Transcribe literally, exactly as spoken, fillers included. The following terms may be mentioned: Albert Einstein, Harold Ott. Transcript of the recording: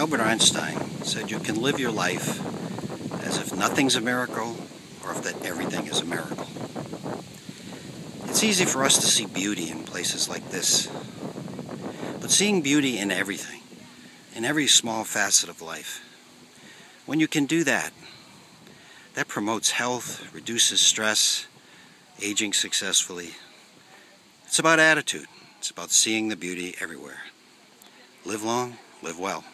Albert Einstein said you can live your life as if nothing's a miracle or if that everything is a miracle. It's easy for us to see beauty in places like this, but seeing beauty in everything, in every small facet of life, when you can do that, that promotes health, reduces stress, aging successfully. It's about attitude. It's about seeing the beauty everywhere. Live long, live well.